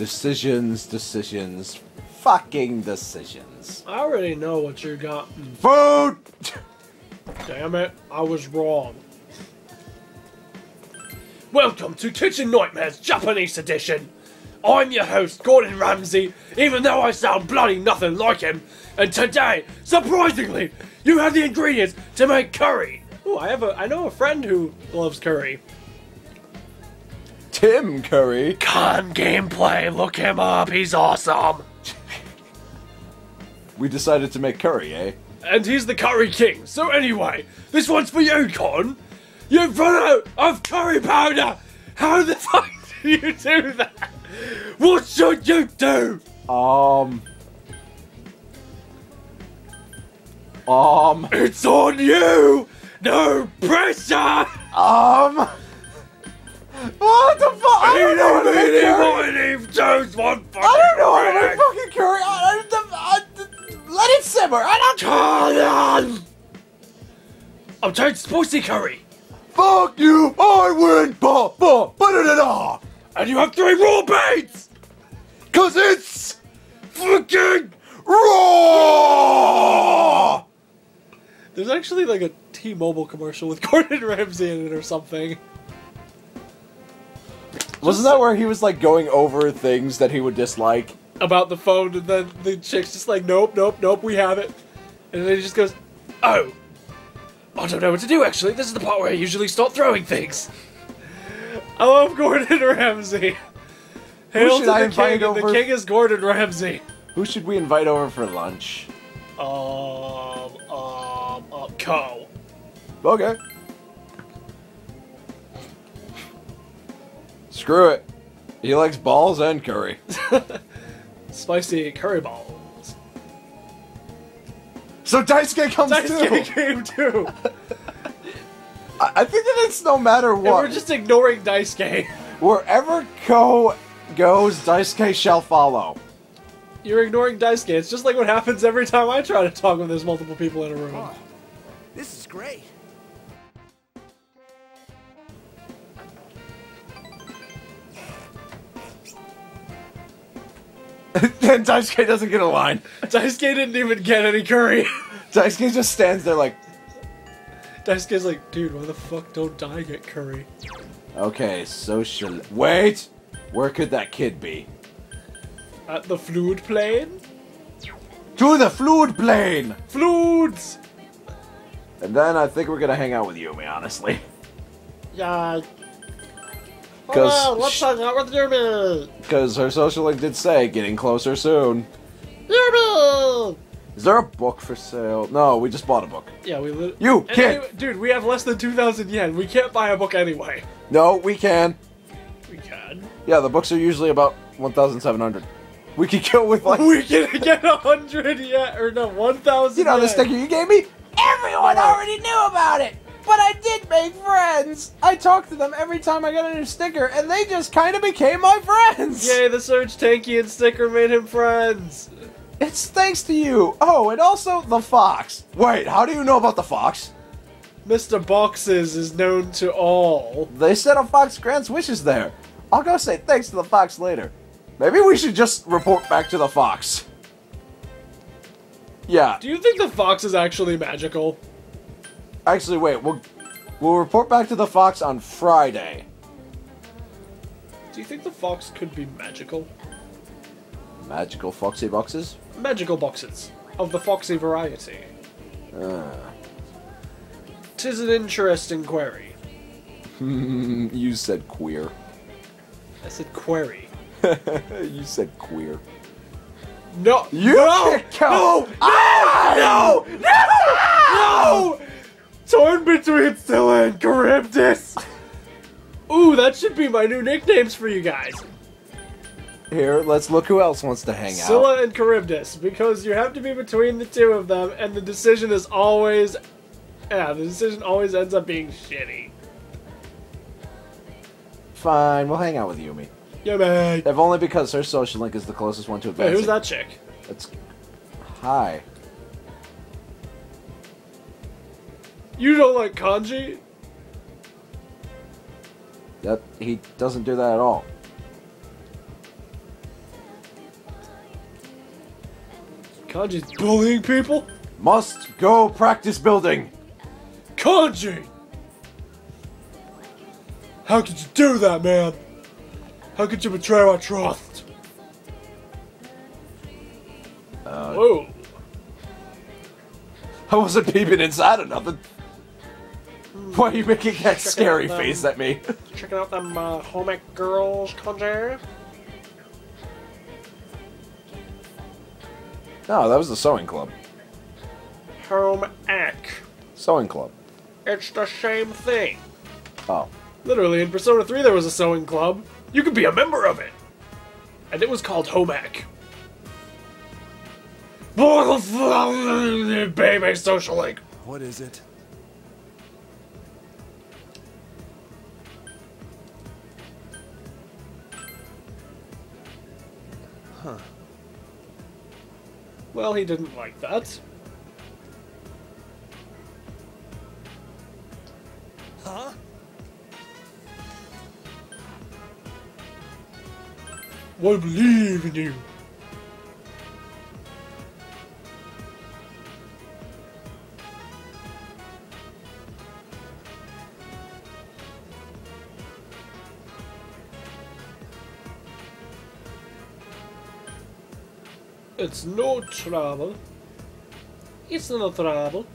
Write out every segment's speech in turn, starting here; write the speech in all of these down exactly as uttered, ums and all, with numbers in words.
Decisions, decisions, fucking decisions. I already know what you got. Food! Damn it, I was wrong. Welcome to Kitchen Nightmares Japanese Edition. I'm your host, Gordon Ramsay, even though I sound bloody nothing like him. And today, surprisingly, you have the ingredients to make curry. Oh, I have a, I know a friend who loves curry. Tim Curry. Con Gameplay, look him up, he's awesome. We decided to make curry, eh? And he's the curry king. So anyway, this one's for you, Con. You've run out of curry powder. How the fuck do you do that? What should you do? Um. Um. It's on you. No pressure. Um. What the fuck? I don't know how to make curry. I don't know how to make fucking curry. I, I, I, let it simmer. I don't. Come on. I'm trying spicy curry. Fuck you. I win. Ba ba ba da da da. And you have three raw baits. Cause it's fucking raw. There's actually like a T-Mobile commercial with Gordon Ramsay in it or something. Wasn't that where he was like going over things that he would dislike? About the phone, and then the chick's just like, nope, nope, nope, we have it. And then he just goes, oh, I don't know what to do actually. This is the part where I usually start throwing things. I love Gordon Ramsay. Hail to the king, and the king is Gordon Ramsay. Who should we invite over for lunch? Um, um, um, Co. Okay. Screw it. He likes balls and curry. Spicy curry balls. So Dice-K comes Dice-K too! Dice-K came too! I think that it's no matter what. And we're just ignoring Dice-K. Wherever Ko goes, Dice-K shall follow. You're ignoring Dice-K. It's just like what happens every time I try to talk when there's multiple people in a room. Oh, this is great. And Dice-K doesn't get a line. Dice-K didn't even get any curry. Dice-K just stands there like... Dice-K's like, dude, why the fuck don't I get curry? Okay, social... Wait! Where could that kid be? At the fluid plane? To the fluid plane! Fluids! And then I think we're gonna hang out with Yumi, honestly. Yeah... Hello, let's hang out with Jeremy! Because her social link did say, getting closer soon. Jeremy! Is there a book for sale? No, we just bought a book. Yeah, we lit- You can't! Anyway, dude, we have less than two thousand yen. We can't buy a book anyway. No, we can. We can? Yeah, the books are usually about one thousand seven hundred. We could go with like- We can get one hundred yen, or no, one thousand You know yen. The sticker you gave me? Everyone already knew about it! But I did make friends! I talked to them every time I got a new sticker, and they just kind of became my friends! Yay, the Surge Tankian sticker made him friends! It's thanks to you! Oh, and also the fox! Wait, how do you know about the fox? Mister Boxes is known to all. They said a fox grants wishes there. I'll go say thanks to the fox later. Maybe we should just report back to the fox. Yeah. Do you think the fox is actually magical? Actually, wait, we'll, we'll report back to the fox on Friday. Do you think the fox could be magical? Magical foxy boxes? Magical boxes. Of the foxy variety. Uh. Tis an interesting query. You said queer. I said query. You said queer. No! You no! Can't count. No! Ah! No! No! No! No! Torn between Scylla and Charybdis! Ooh, that should be my new nicknames for you guys. Here, let's look who else wants to hang Scylla out. Scylla and Charybdis, because you have to be between the two of them, and the decision is always... Yeah, the decision always ends up being shitty. Fine, we'll hang out with Yumi. Yumi! If only because her social link is the closest one to advancing. Hey, who's that chick? That's... Hi. You don't like Kanji? That he doesn't do that at all. Kanji's bullying people? Must go practice building! Kanji! How could you do that, man? How could you betray our trust? Uh, Whoa. I wasn't peeping inside or nothing. Why are you making that checking scary them, face at me? Checking out them uh, home ec girls, Kanji. No, that was the sewing club. Home ec. Sewing club. It's the same thing. Oh. Literally, in Persona three there was a sewing club. You could be a member of it. And it was called home ec. Baby social link. What is it? Huh. Well, he didn't like that. Huh? I believe in you. It's no trouble. It's no trouble.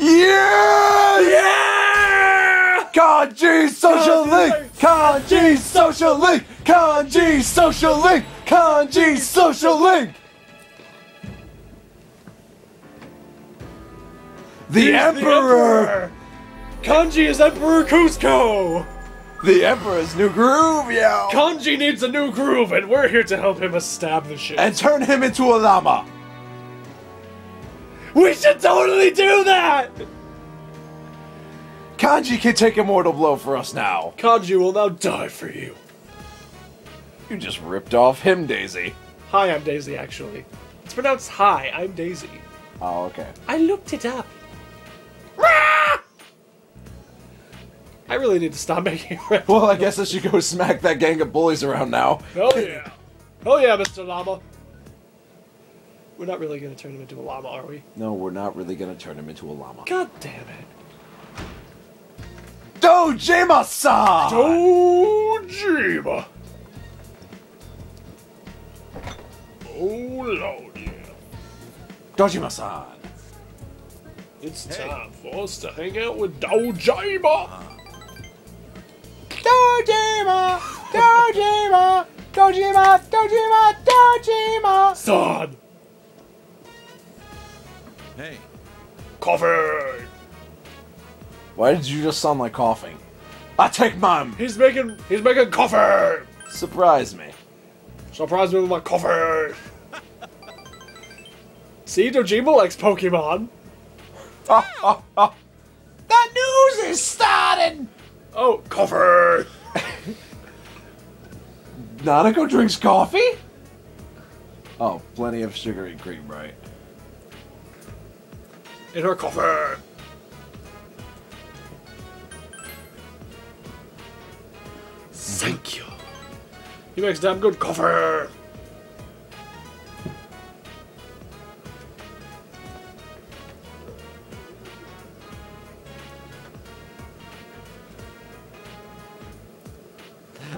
Yeah! Yeah! Kanji Social Link! Kanji Social Link! Kanji Social Link! Kanji Social Link! The Emperor. the Emperor! Kanji is Emperor Kuzco! The Emperor's new groove, yo! Kanji needs a new groove, and we're here to help him establish it. And turn him into a llama! We should totally do that! Kanji can take a mortal blow for us now. Kanji will now die for you. You just ripped off him, Daisy. Hi, I'm Daisy, actually. It's pronounced hi, I'm Daisy. Oh, okay. I looked it up. I really need to stop making it. Well, I guess I should go smack that gang of bullies around now. Oh yeah. Oh yeah, Mister Llama. We're not really going to turn him into a llama, are we? No, we're not really going to turn him into a llama. God damn it. Dojima-san! Dojima! Oh, Lord, yeah. Dojima-san. It's hey. time for us to hang out with Dojima! Dojima! Dojima! Dojima! Dojima! Dojima! Son! Hey. Coffee! Why did you just sound like coughing? I take mine! He's making he's making coffee! Surprise me. Surprise me with my coffee! See, Dojima likes Pokemon. Oh, oh, oh. The news is starting! Oh, coffee! Nanako drinks coffee? Oh, plenty of sugary cream, right? In her coffee! Thank you. He makes damn good coffee!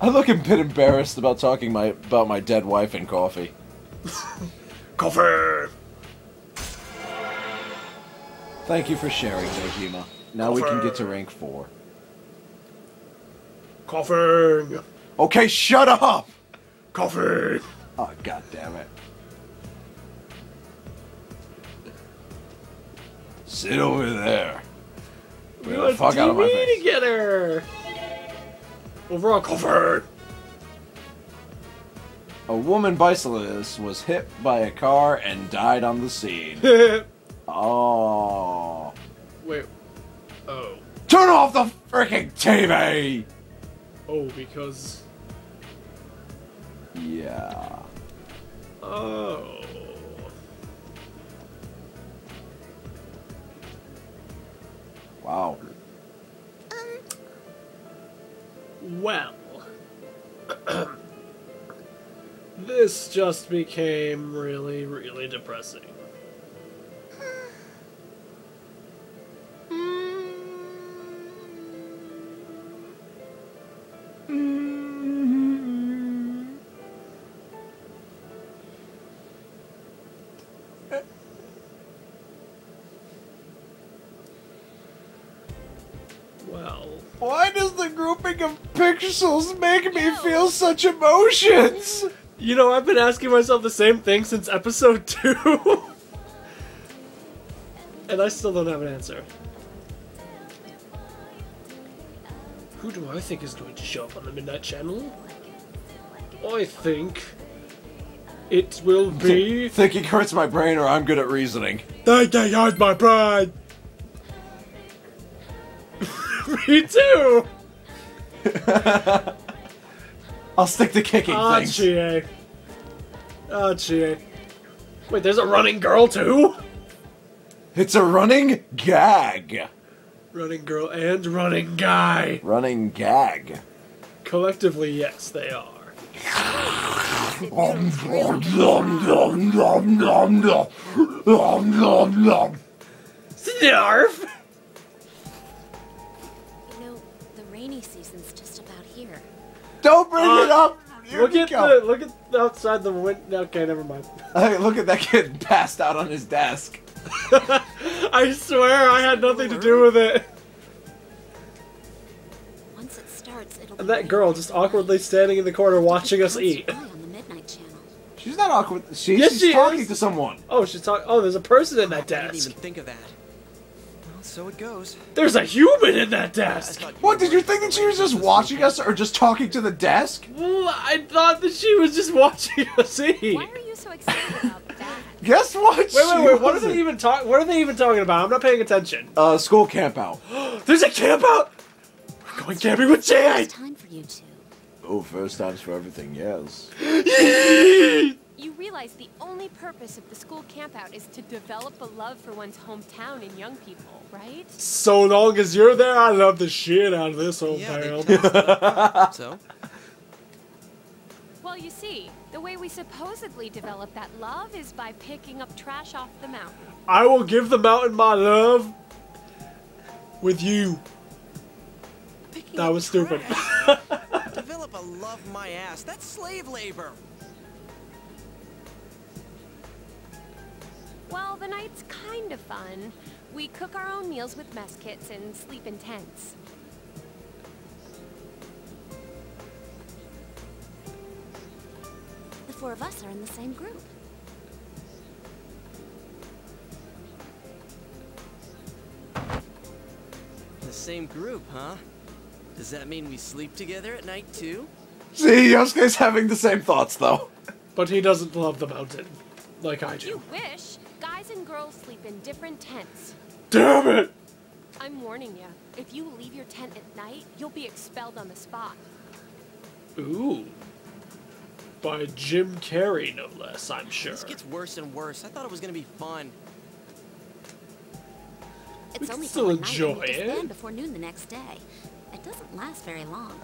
I look a bit embarrassed about talking my about my dead wife and coffee. Coffee! Thank you for sharing, Dojima. Now coffee. We can get to rank four. Coffee! Okay, shut up! Coffee! Oh, god damn it. Sit over there. We the fuck out of my face. Get her. Overall covered. A woman bicyclist was hit by a car and died on the scene. Oh. Wait. Oh. Turn off the freaking T V! Oh, because. Yeah. Oh. Wow. Um. Well. This just became really, really depressing. Pixels make me feel such emotions. You know, I've been asking myself the same thing since episode two. And I still don't have an answer. Who do I think is going to show up on the Midnight Channel? I think it will be... Thinking hurts my brain, or I'm good at reasoning. Thinking hurts my brain! Me too! I'll stick to kicking oh, things. Chie. Oh, Chie. Wait, there's a running girl, too? It's a running gag. Running girl and running guy. Running gag. Collectively, yes, they are. Snarf! Don't bring uh, it up! Here look at go. the look at the outside the window. Okay, never mind. Hey, look at that kid passed out on his desk. I swear I had nothing to do with it. Once it starts, it'll and that girl just awkwardly standing in the corner watching us eat. On the Midnight Channel. She's not awkward. She, yes, she's she talking is. to someone. Oh, she's talking. Oh, there's a person in that oh, desk. I didn't even think of that. So it goes. There's a human in that desk! Yeah, what, did you think that she was just watching us or just talking to the desk? Well, I thought that she was just watching us eat. Why are you so excited about that? Guess what? Wait, wait, wait, what are they even talk what are they even talking about? I'm not paying attention. Uh school campout. There's a campout! We're going camping with Chie! Time for you two. Oh, first times for everything, yes. You realize the only purpose of the school campout is to develop a love for one's hometown in young people, right? So long as you're there, I love the shit out of this hometown. Yeah, so? Well, you see, the way we supposedly develop that love is by picking up trash off the mountain. I will give the mountain my love with you. Picking that was stupid. Develop a love my ass. That's slave labor. Well, the night's kind of fun. We cook our own meals with mess kits and sleep in tents. The four of us are in the same group. The same group, huh? Does that mean we sleep together at night, too? See, Yosuke's having the same thoughts, though. But he doesn't love the mountain, like I do. You wish! Guys and girls sleep in different tents. Damn it! I'm warning you. If you leave your tent at night, you'll be expelled on the spot. Ooh. By Jim Carrey, no less, I'm sure. This gets worse and worse. I thought it was going to be fun. It's we can only still enjoy it. Before noon the next day. It doesn't last very long.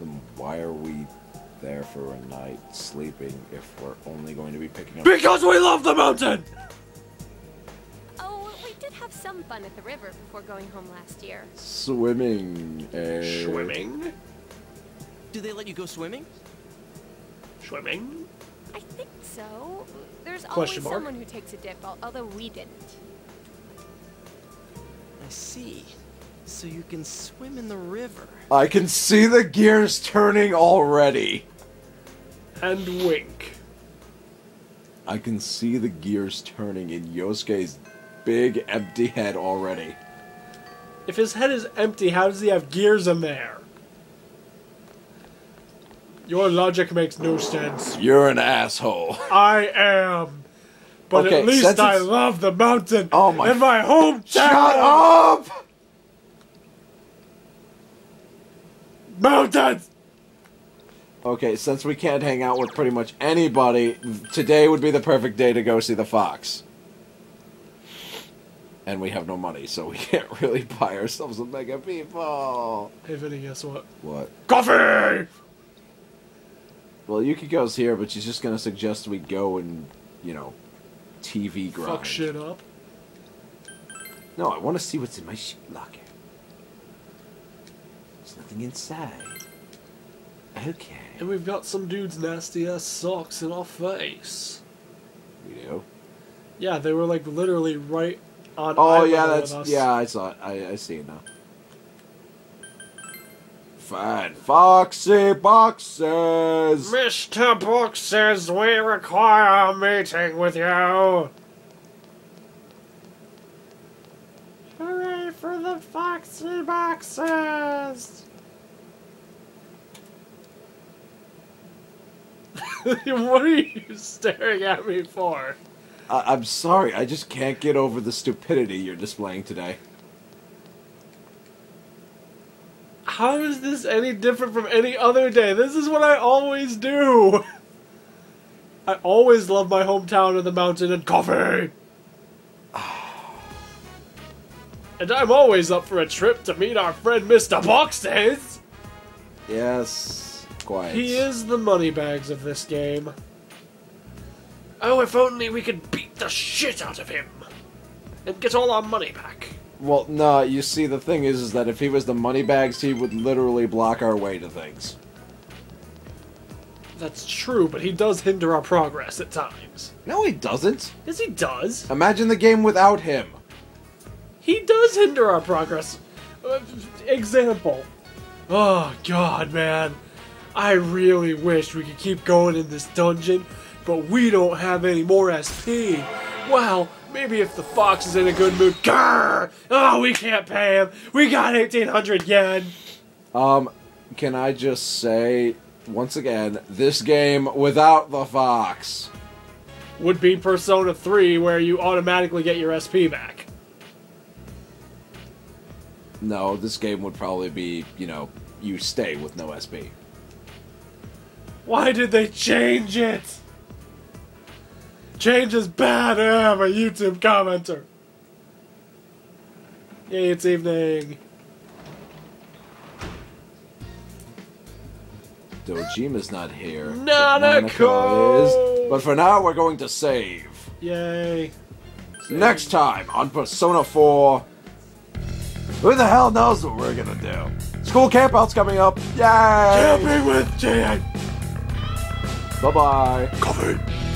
Then why are we there for a night sleeping if we're only going to be picking up? Because we love the mountain! Oh, we did have some fun at the river before going home last year. Swimming and... Swimming? Do they let you go swimming? Swimming? I think so. There's Question always mark? someone who takes a dip, although we didn't. I see. So you can swim in the river. I can see the gears turning already. And wink. I can see the gears turning in Yosuke's big empty head already. If his head is empty, how does he have gears in there? Your logic makes no sense. You're an asshole. I am. But okay, at least I love the mountain oh my and my hometown. Shut up! Mountains! Okay, since we can't hang out with pretty much anybody, today would be the perfect day to go see the fox. and we have no money, so we can't really buy ourselves a Mega People. Hey, Vinny, guess what? What? Coffee! Well, Yuki goes here, but she's just gonna suggest we go and, you know, T V grind. Fuck shit up. No, I want to see what's in my shit locker. There's nothing inside. Okay. And we've got some dude's nasty-ass socks in our face. We do? Yeah, they were, like, literally right on oh, yeah, that's us. Yeah, I saw it. I, I see it now. Fine. Foxy Boxes! Mister Boxes, we require a meeting with you! Hooray for the Foxy Boxes! What are you staring at me for? Uh, I'm sorry, I just can't get over the stupidity you're displaying today. How is this any different from any other day? This is what I always do! I always love my hometown and the mountain and coffee! And I'm always up for a trip to meet our friend Mister Boxes! Yes, quite. He is the money bags of this game. Oh, if only we could beat the shit out of him! And get all our money back. Well, no, you see, the thing is, is that if he was the money bags, he would literally block our way to things. That's true, but he does hinder our progress at times. No, he doesn't. Yes, he does. Imagine the game without him. He does hinder our progress. Uh, example. Oh, God, man. I really wish we could keep going in this dungeon, but we don't have any more S P. Wow, maybe if the fox is in a good mood. Grrr! Oh, we can't pay him. We got eighteen hundred yen. Um, can I just say, once again, this game without the fox would be Persona three, where you automatically get your S P back. No, this game would probably be, you know, you stay with no S P. Why did they change it? Change is bad. I'm a YouTube commenter. Yay, it's evening. Dojima's not here. Nanako is. But for now, we're going to save. Yay. Save. Next time on Persona four... Who the hell knows what we're gonna do? School campouts coming up. Yay! Camping with Chie. Bye bye. Coffee.